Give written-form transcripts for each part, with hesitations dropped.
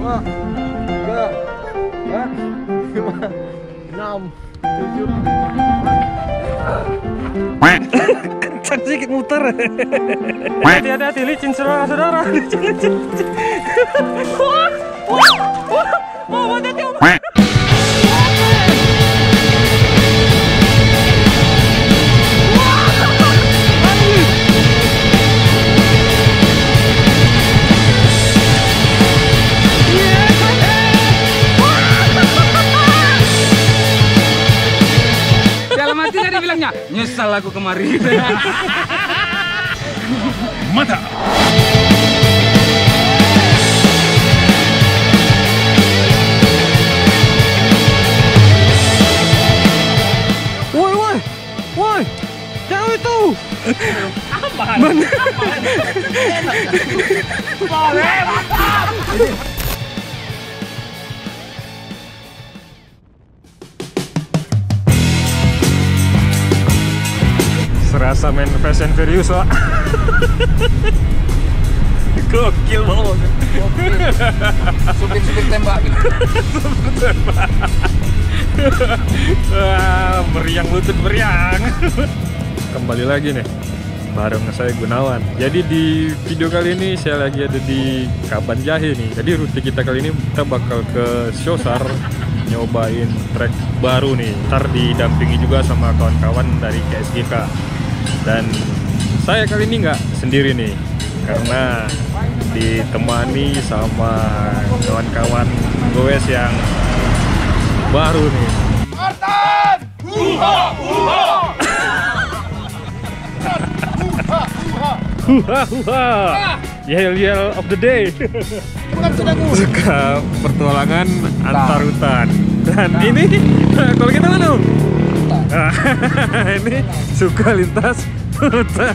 Cek sedikit muter. Hati-hati licin saudara-saudara. Nyesal aku kemari. Mata. Woi woi woi, jauh itu. Aman. Boleh mantap. Rasa main Fast and Furious, Wak. Gokil banget. Supir-supir tembak gitu. Supir tembak. Meriang lutut, meriang. Kembali lagi nih, bareng saya Gunawan. Jadi di video kali ini saya lagi ada di Kaban Jahe nih. Jadi rute kita kali ini kita bakal ke Siosar. Nyobain trek baru nih, ntar didampingi juga sama kawan-kawan dari KSGK. Dan saya kali ini nggak sendiri nih, karena ditemani sama kawan-kawan goes yang baru nih. Martin! Huha! Huha! Huha! Huha! Yel-yel of the day. Suka pertualangan antar hutan. Dan ini kalau kita mana, Om? Ini suka lintas hutan.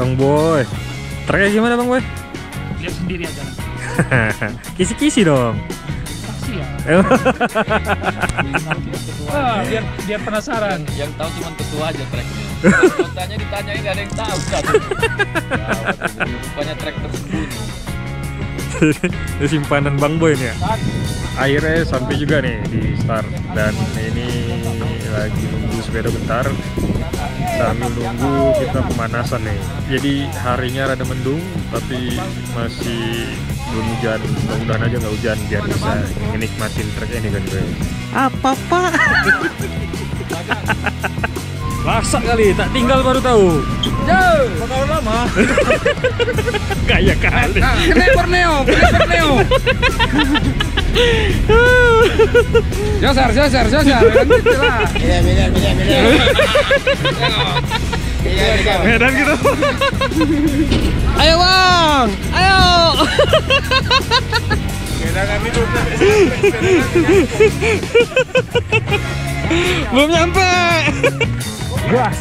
Bang Boy, treknya gimana Bang Boy? Lihat sendiri aja. Kisi-kisi dong. Saksi ya. Biar penasaran. Yang tahu cuma ketua aja treknya. Contohnya ditanyain nggak ada yang tahu kan? Ya, rupanya trek tersembunyi. Ini simpanan Bang Boy nih ya. Akhirnya sampai juga nih di start, dan ini lagi nunggu sepeda bentar. Sambil nunggu kita pemanasan nih. Jadi harinya rada mendung, tapi masih belum hujan. Mudah-mudahan aja nggak hujan biar bisa nikmatin treknya nih kan gue. Apa pak? Masak kali, tak tinggal baru tahu. Jauh, bakal lama. Kayak kali. Kena Borneo, kena Borneo. Siosar. Iya. Medan gitu. Ayo bang, ayo. Medan itu. Belum nyampe. Gas.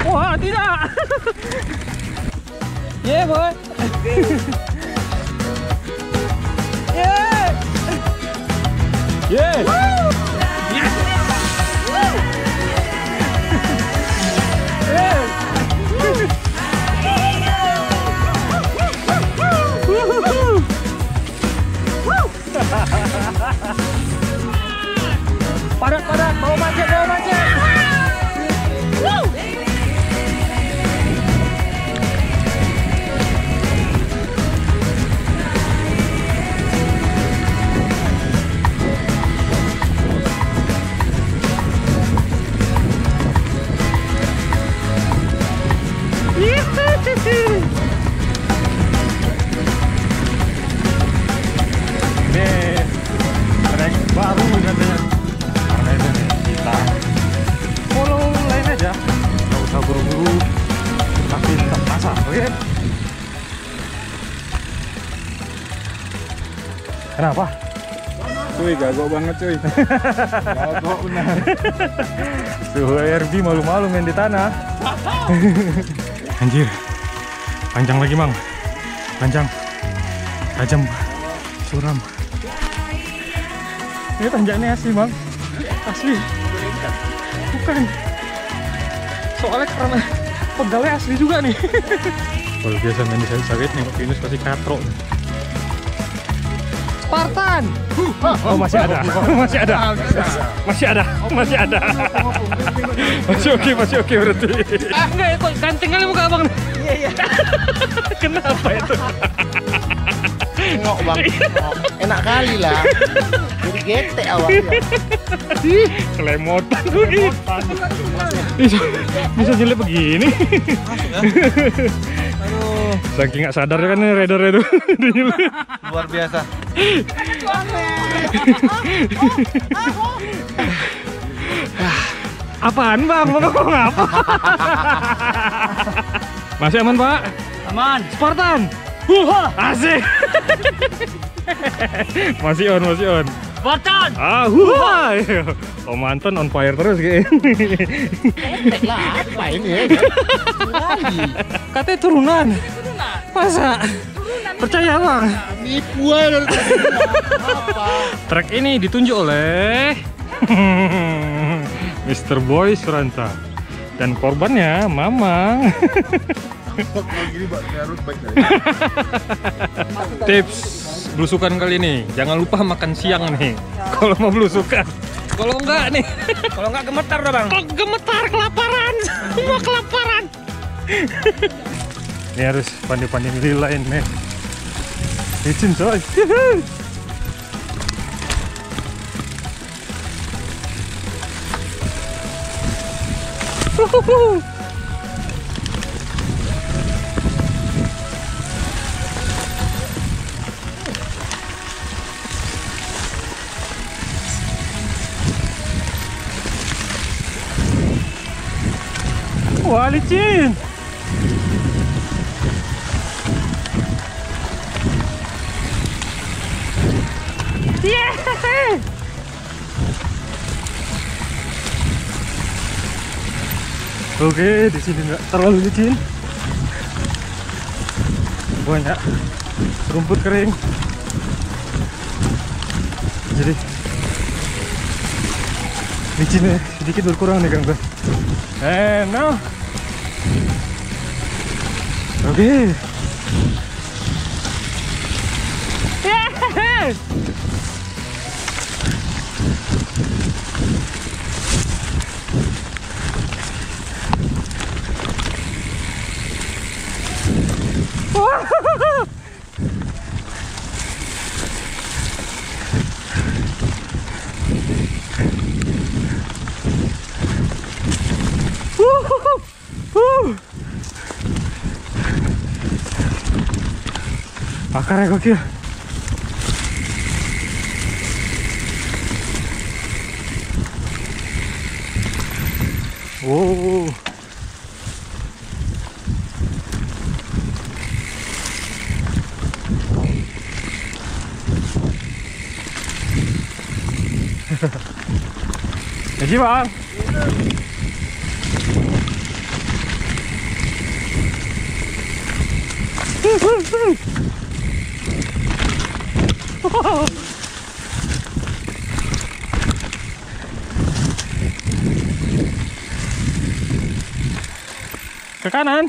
Wah, tidak. Yeah, boy. Yeah. Yeah. Woo! Padat-padat, mau macet, mau macet. Kenapa? Cuy, gagok banget cuy. Gagok benar. Suhu RB malu-malu main di tanah. Anjir. Panjang lagi, Mang. Panjang. Tajam. Suram. Ini tanjaknya asli, Mang. Asli. Bukan. Soalnya karena pedalnya asli juga nih. Kalau biasa main di sawit-sawit nih, Pak Yunus pasti katrok. Spartan. Oh, masih ada. Masih oke berarti. Ah, enggak, kok ganteng kali muka abang. Iya. Kenapa itu? Ngok bang. Enak kali lah. Jadi getek awak. Ih, kelemotan gini. Bisa jelek begini. Saking nggak sadar kan nih rider itu luar biasa. Apaan bang? Kok ngapa? Masih aman pak? Aman. Spartan. Asik. Masih on. Spartan. Om Anton on fire terus kayak ini. Lah apa ini ya? Katanya turunan. Masa? Percaya bang? Nipuan. Trek ini ditunjuk oleh Mr Boy Suranta dan korbannya Mamang. Tips belusukan kali ini, jangan lupa makan siang nih. Kalau mau belusukan. Kalau enggak nih, kalau enggak gemetar udah bang. Kalau gemetar kelaparan, semua kelaparan. Ini harus pandai-pandai lilain nih. Licin coy. Wah, licin. Yeah. Oke, di sini nggak terlalu licin. Banyak rumput kering. Jadi licinnya sedikit berkurang nih, Kang. And now oke. Yeah. Akarnya gokil. Wow. Jadi Bang. Ke kanan.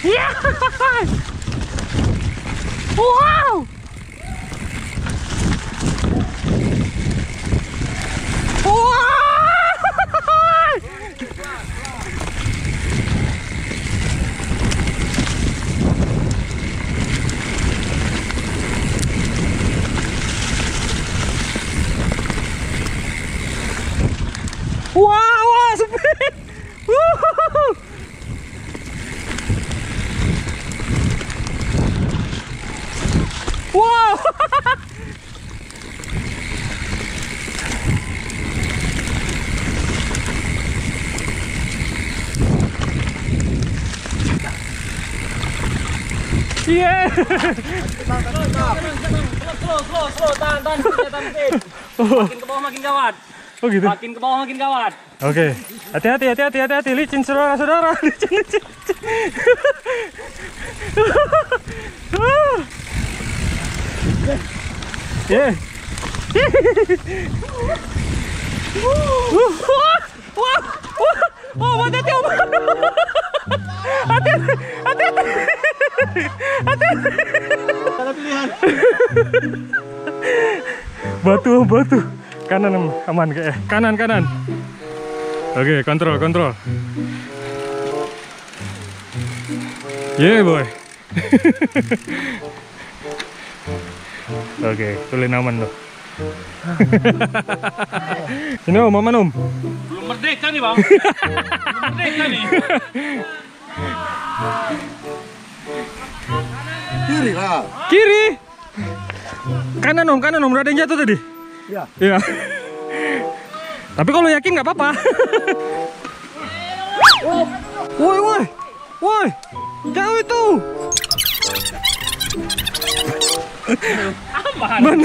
Yeah! Wow! Wow, speed. Woo! Wow. Yeah. Slow, tahan. Makin ke bawah makin gawat. Oh gitu. Makin ke bawah makin gawat. Oke. Okay. Hati-hati, licin saudara-saudara. Licin. Yeah. Wah, hati-hati. Batu. Kanan aman kayaknya. Kanan. Oke, kontrol. Yeah boy. Oke, tulen aman tuh. Ini Om, aman Om. Belum merdeka nih Bang. Kiri lah. Kiri. Kanan om, ada yang jatuh tadi. Iya. Tapi kalau yakin nggak apa-apa. Woi, jauh itu. Aman.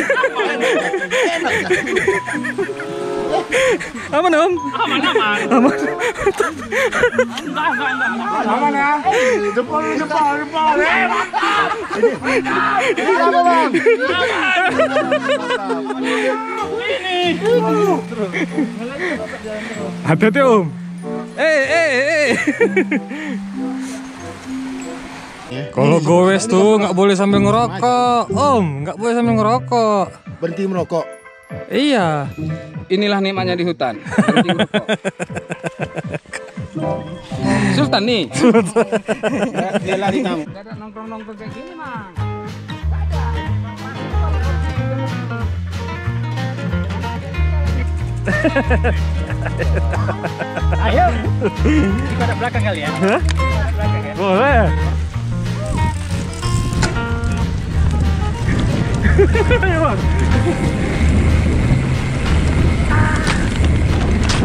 Aman ya. Depan. Hati-hati Om. Eh. Kalau gowes tuh nggak boleh sambil ngerokok, Om. Nggak boleh sambil ngerokok. Berhenti merokok. Iya. Inilah nikmatnya di hutan. Berhenti merokok. Sultan nih. Dia lari kamu. Gak ada nongkrong-nongkrong kayak gini, Mang. Ayo. Kita ada belakang kali ya. Hah? Boleh. Iya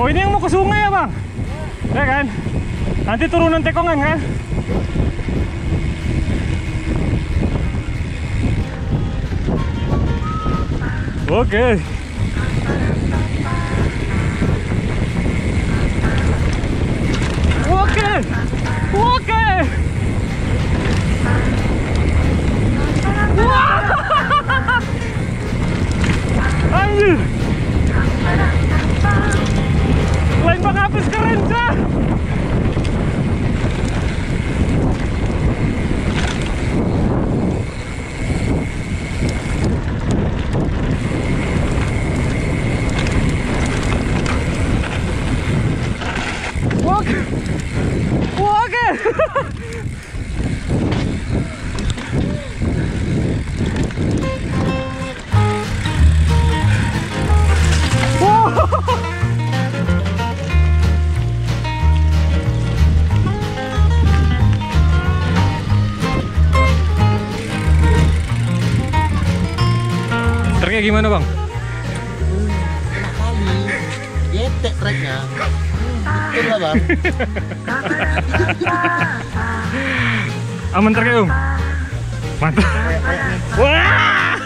Oh, ini yang mau ke sungai ya Bang? Ya kan? Nanti turunan tekongan kan? Oke. Oke. Oke. Anjir. Lain Bang Apis keren, cah. Treknya gimana, Bang? Yetek treknya. Betul lah, Bang. Aman treknya, Om? Mantap. Wah!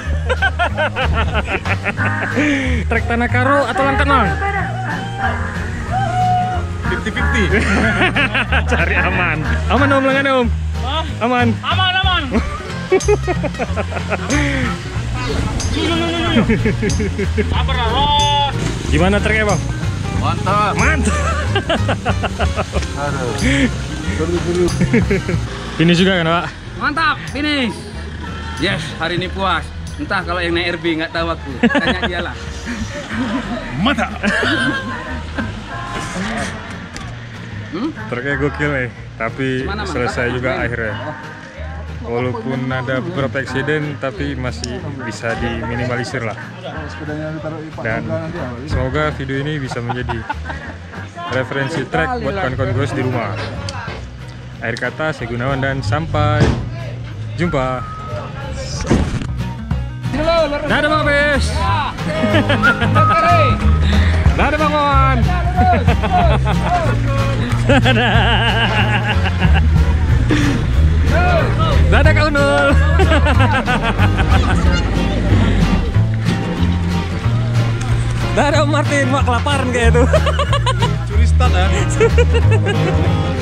Trek Tanah Karo atau Langkenang? 50-50. Cari aman. Aman, Om, langgan, Om. Aman. Aman, aman. Gimana treknya, Bang? Mantap. Mantap. Aduh. Buru-buru. Finish juga kan, Pak? Mantap, finish. Yes, hari ini puas. Entah kalau yang naik RB nggak tahu aku. Tanya dia lah. Mantap. Treknya gokil nih, tapi selesai juga akhirnya. Walaupun ada beberapa eksiden, tapi masih bisa diminimalisir lah. Dan semoga video ini bisa menjadi referensi trek buat kawan-kawan gue di rumah. Akhir kata, saya Gunawan dan sampai jumpa. Dadah Bang Bes. Dadah Bang Wan. Dadah Kak Undul. Dadah Om Martin, mak kelaparan kayak itu. Curi start ya.